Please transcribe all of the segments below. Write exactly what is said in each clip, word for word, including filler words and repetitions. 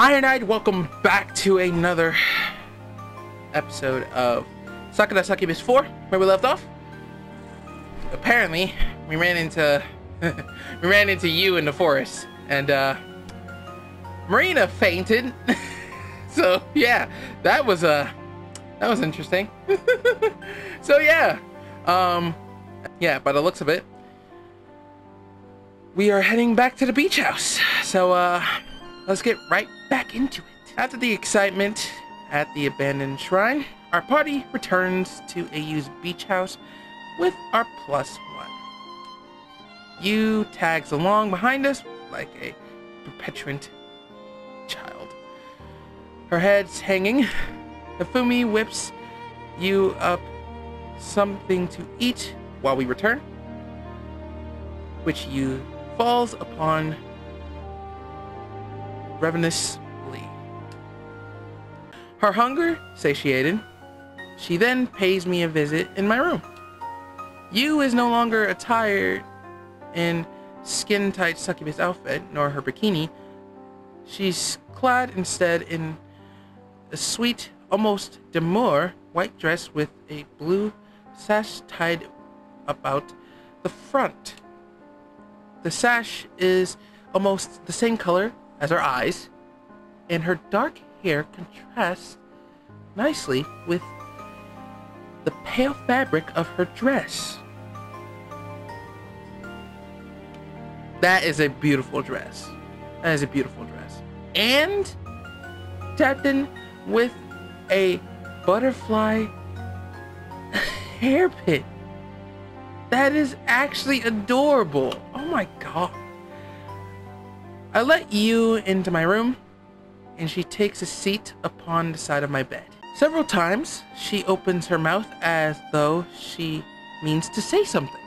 Ironite, welcome back to another episode of Sakura Succubus four, where we left off. Apparently, we ran into we ran into Yu in the forest, and uh, Marina fainted. So yeah, that was a uh, that was interesting. So yeah, um, yeah, by the looks of it, we are heading back to the beach house. So uh, let's get right back into it. After the excitement at the abandoned shrine, our party returns to Ayu's beach house with our plus one. Yu tags along behind us like a petulant child, her head's hanging. Hifumi whips Yu up something to eat while we return, which Yu falls upon ravenously. Her hunger satiated, she then pays me a visit in my room. Yu is no longer attired in skin-tight succubus outfit, nor her bikini. She's clad instead in a sweet, almost demure white dress with a blue sash tied about the front. The sash is almost the same color as her eyes, and her dark hair contrasts nicely with the pale fabric of her dress. That is a beautiful dress. That is a beautiful dress. And tapped in with a butterfly hairpin. That is actually adorable. Oh my god. I let Yu into my room, and she takes a seat upon the side of my bed. Several times, she opens her mouth as though she means to say something.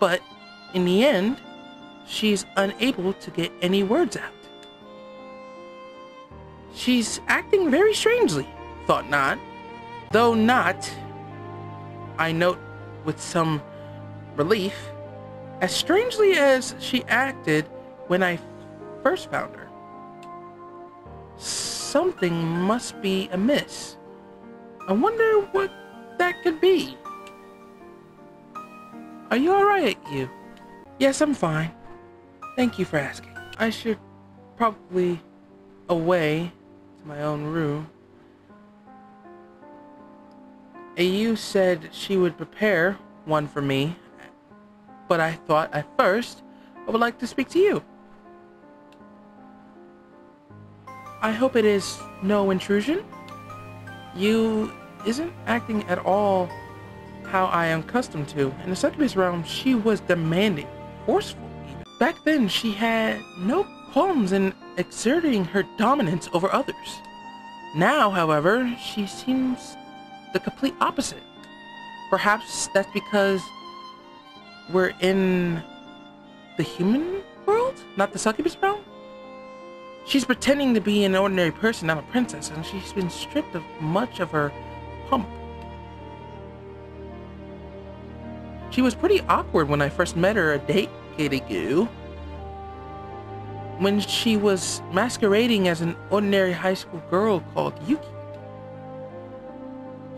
But in the end, she's unable to get any words out. She's acting very strangely, thought not. Though not, I note with some relief, as strangely as she acted when I first found her. Something must be amiss. I wonder what that could be. Are you alright, Yu? Yes, I'm fine. Thank you for asking. I should probably away to my own room. Ayu said she would prepare one for me, but I thought at first I would like to speak to you. I hope it is no intrusion. Yu isn't acting at all how I am accustomed to. In the succubus realm, she was demanding, forceful even. Back then, she had no qualms in exerting her dominance over others. Now, however, she seems the complete opposite. Perhaps that's because we're in the human world, not the succubus realm? She's pretending to be an ordinary person, not a princess, and she's been stripped of much of her hump. She was pretty awkward when I first met her a decade ago, when she was masquerading as an ordinary high school girl called Yuki.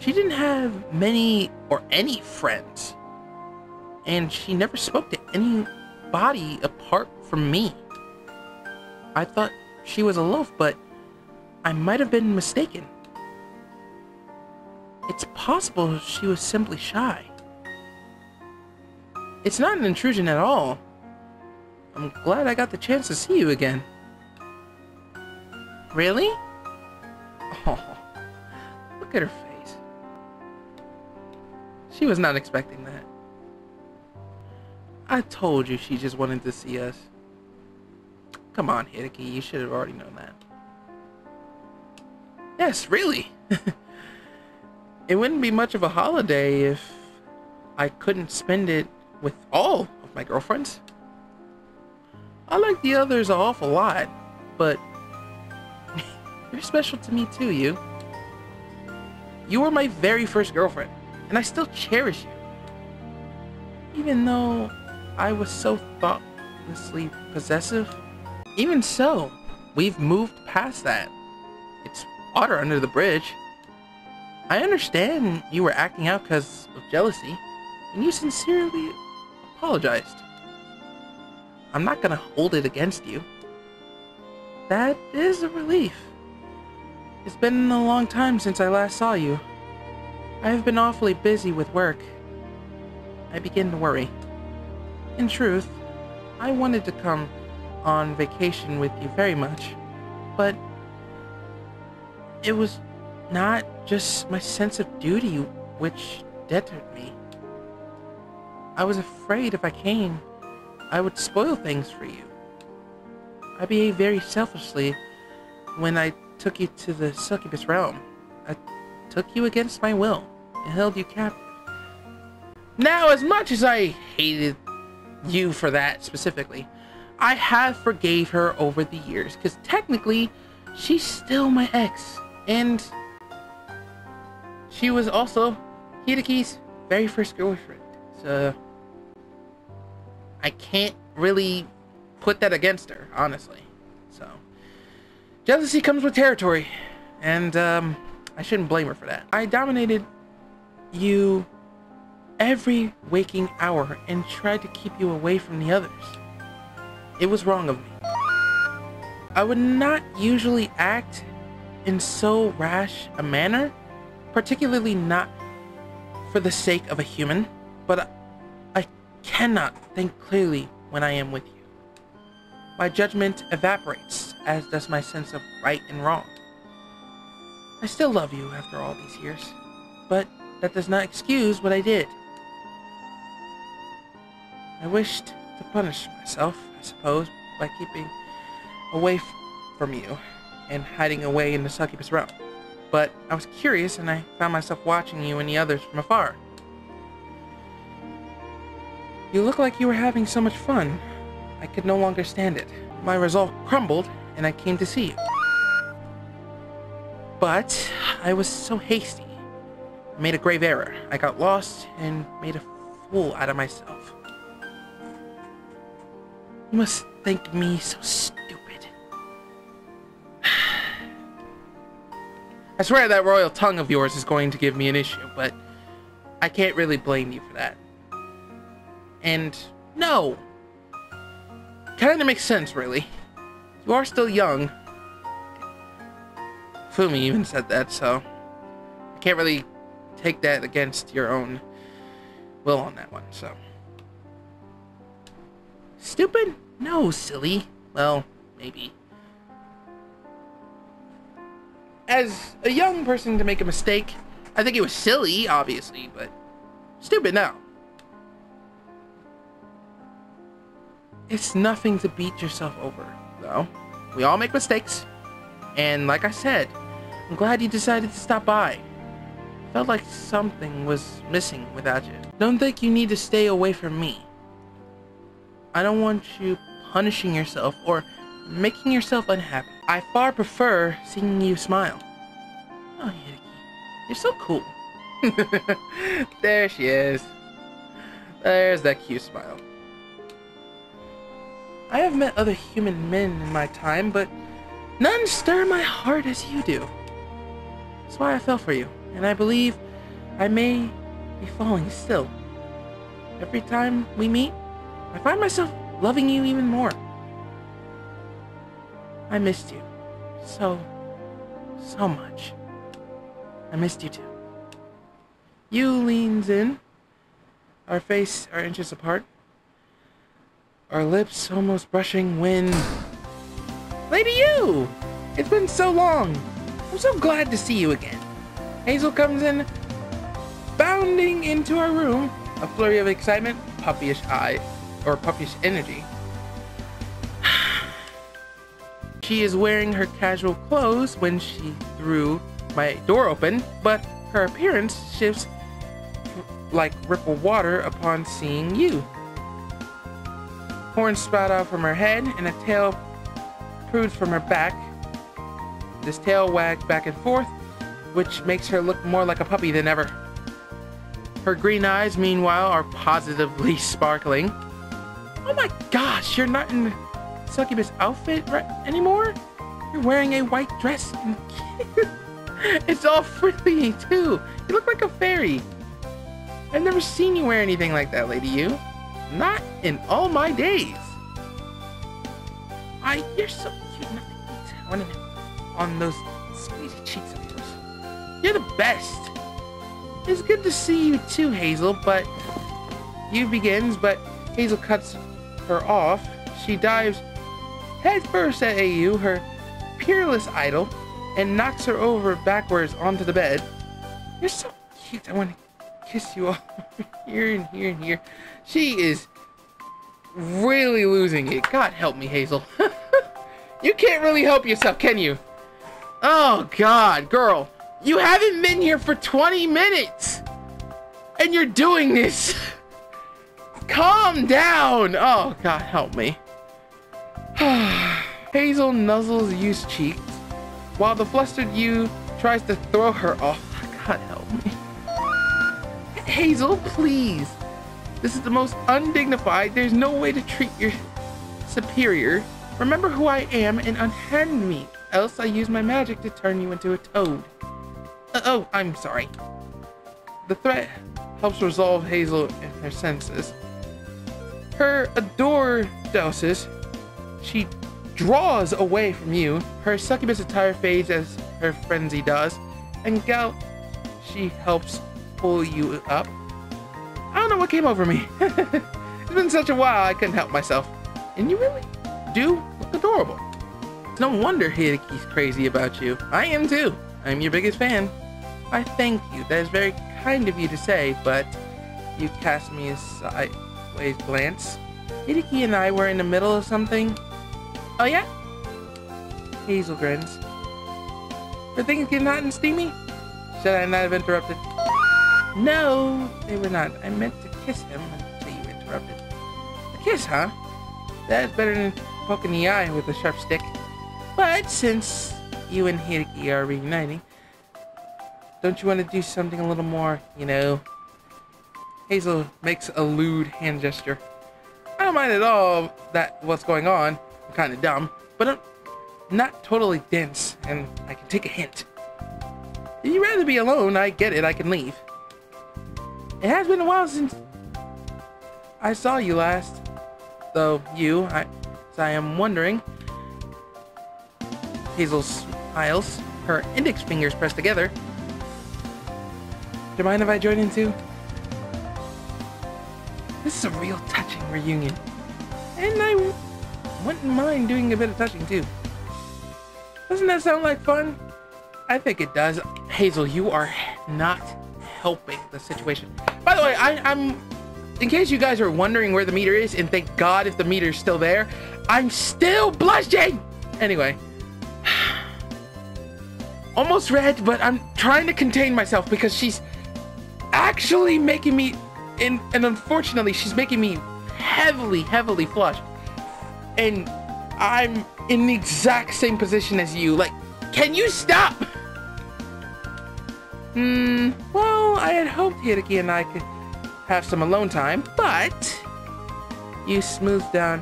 She didn't have many or any friends, and she never spoke to anybody apart from me. I thought she was a loaf, but I might have been mistaken. It's possible she was simply shy. It's not an intrusion at all. I'm glad I got the chance to see you again. Really? Oh, look at her face. She was not expecting that. I told you she just wanted to see us. Come on, Hideki, you should have already known that. Yes, really. It wouldn't be much of a holiday if I couldn't spend it with all of my girlfriends. I like the others an awful lot, but you're special to me too, Yu. You were my very first girlfriend, and I still cherish you. Even though I was so thoughtlessly possessive. Even so, We've moved past that. It's water under the bridge. I understand you were acting out because of jealousy, and you sincerely apologized. I'm not gonna hold it against you. That is a relief. It's been a long time since I last saw you. I have been awfully busy with work. I begin to worry. In truth, I wanted to come on vacation with you very much, but it was not just my sense of duty which deterred me. I was afraid if I came, I would spoil things for you. I behaved very selfishly when I took you to the succubus realm. I took you against my will and held you captive. Now, as much as I hated you for that specifically, I have forgave her over the years, because technically, she's still my ex, and she was also Hideki's very first girlfriend, so I can't really put that against her, honestly. So, jealousy comes with territory, and um, I shouldn't blame her for that. I dominated you every waking hour and tried to keep you away from the others. It was wrong of me. I would not usually act in so rash a manner, particularly not for the sake of a human, but I cannot think clearly when I am with you. My judgment evaporates, as does my sense of right and wrong. I still love you after all these years, but that does not excuse what I did. I wished to punish myself, I suppose, by keeping away from you and hiding away in the succubus realm. But I was curious, and I found myself watching you and the others from afar. You looked like you were having so much fun. I could no longer stand it. My resolve crumbled, and I came to see you. But I was so hasty. I made a grave error. I got lost and made a fool out of myself. You must think me so stupid. I swear that royal tongue of yours is going to give me an issue, but I can't really blame you for that. And no, kind of makes sense, really. You are still young. Fumi even said that, so I can't really take that against your own will on that one, so. Stupid? No, silly. Well, maybe. As a young person to make a mistake, I think it was silly, obviously, but stupid, no. It's nothing to beat yourself over, though. We all make mistakes, and like I said, I'm glad you decided to stop by. Felt like something was missing without you. Don't think you need to stay away from me. I don't want you punishing yourself or making yourself unhappy. I far prefer seeing you smile. Oh, Hideki, you're so cool. There she is. There's that cute smile. I have met other human men in my time, but none stir my heart as you do. That's why I fell for you, and I believe I may be falling still. Every time we meet, I find myself loving you even more. I missed you so, so much. I missed you too. You leans in. Our face are inches apart. Our lips almost brushing when... Lady Yu! It's been so long. I'm so glad to see you again. Hazel comes in, bounding into our room. A flurry of excitement, puppyish eye, or puppyish energy. She is wearing her casual clothes when she threw my door open, but her appearance shifts like ripple water upon seeing you. Horns sprout out from her head, and a tail protrudes from her back. This tail wags back and forth, which makes her look more like a puppy than ever. Her green eyes, meanwhile, are positively sparkling. Oh my gosh, you're not in the succubus outfit right anymore? You're wearing a white dress and cute. It's all frilly, too. You look like a fairy. I've never seen you wear anything like that, Lady Yu. Not in all my days. I, you're so cute. Nothing beats one of them on those squeezy cheeks of yours. You're the best. It's good to see you too, Hazel, but... Yu begins, but Hazel cuts her off. She dives headfirst at Ayu, her peerless idol, and knocks her over backwards onto the bed. You're so cute. I want to kiss you all here and here and here. She is really losing it. God help me, Hazel. You can't really help yourself, can you? Oh, God, girl. You haven't been here for twenty minutes. And you're doing this. Calm down. Oh, God, help me. Hazel nuzzles Yu's cheek while the flustered Yu tries to throw her off. God help me. Hazel, please. This is the most undignified. There's no way to treat your superior. Remember who I am and unhand me, else I use my magic to turn you into a toad. Uh oh, I'm sorry. The threat helps resolve Hazel in her senses. Her adore douses. She draws away from Yu. Her succubus attire fades as her frenzy does, and gout. She helps pull Yu up. I don't know what came over me. It's been such a while I couldn't help myself. And you really do look adorable. It's no wonder Hideki's crazy about you. I am too. I'm your biggest fan. I thank you. That is very kind of you to say, but you cast me a sideways glance. Hideki and I were in the middle of something. Oh yeah? Hazel grins. Were things getting hot and steamy? Should I not have interrupted? No, they were not. I meant to kiss him until you interrupted. A kiss, huh? That's better than poking the eye with a sharp stick. But since you and Hideki are reuniting, don't you want to do something a little more, you know? Hazel makes a lewd hand gesture. I don't mind at all that what's going on. I'm kind of dumb, but I'm not totally dense, and I can take a hint. If you'd rather be alone, I get it, I can leave. It has been a while since I saw you last, though you, I, as I am wondering. Hazel smiles, her index fingers pressed together. Do you mind if I join in too? This is a real touching reunion, and I wouldn't mind doing a bit of touching too. Doesn't that sound like fun? I think it does. Hazel, you are not helping the situation. By the way, I, I'm, in case you guys are wondering where the meter is, and thank God if the meter's still there, I'm still blushing! Anyway. Almost red, but I'm trying to contain myself because she's actually making me, and, and unfortunately, she's making me heavily, heavily flushed. And I'm in the exact same position as you. Like, can you stop? Hmm, well, I had hoped Hideki and I could have some alone time, but you smoothed down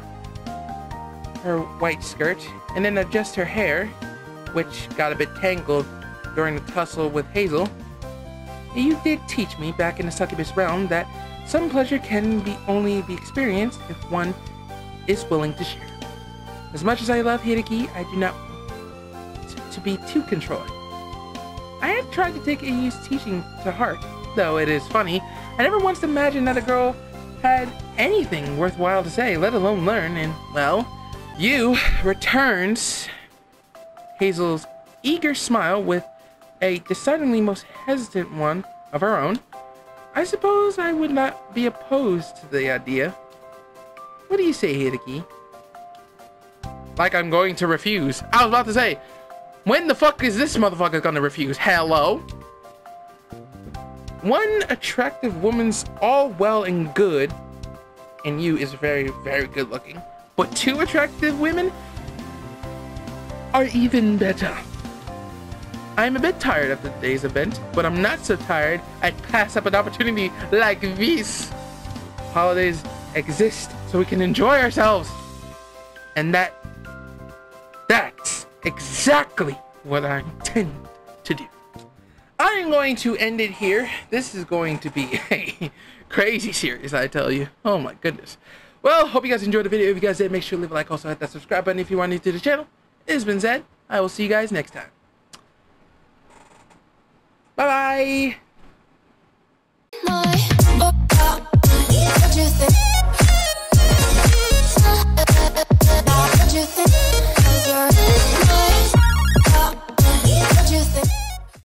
her white skirt and then adjust her hair, which got a bit tangled during the tussle with Hazel. You did teach me back in the succubus realm that some pleasure can be only be experienced if one is willing to share. As much as I love Hideki, I do not want to be too controlling. I have tried to take Ayu's teaching to heart, though it is funny. I never once imagined that a girl had anything worthwhile to say, let alone learn, and, well, Yu returns Hazel's eager smile with a decidedly most hesitant one of her own. I suppose I would not be opposed to the idea. What do you say, Hideki? Like I'm going to refuse. I was about to say, when the fuck is this motherfucker gonna refuse? Hello? One attractive woman's all well and good, and Yu is very, very good looking. But two attractive women are even better. I'm a bit tired after today's event, but I'm not so tired I'd pass up an opportunity like this. Holidays exist so we can enjoy ourselves, and that that exactly what I intend to do. I am going to end it here. This is going to be a crazy series, I tell you. Oh my goodness. Well, hope you guys enjoyed the video. If you guys did, make sure to leave a like. Also, hit that subscribe button if you are new to the channel. It's been Zedd. I will see you guys next time. Bye-bye.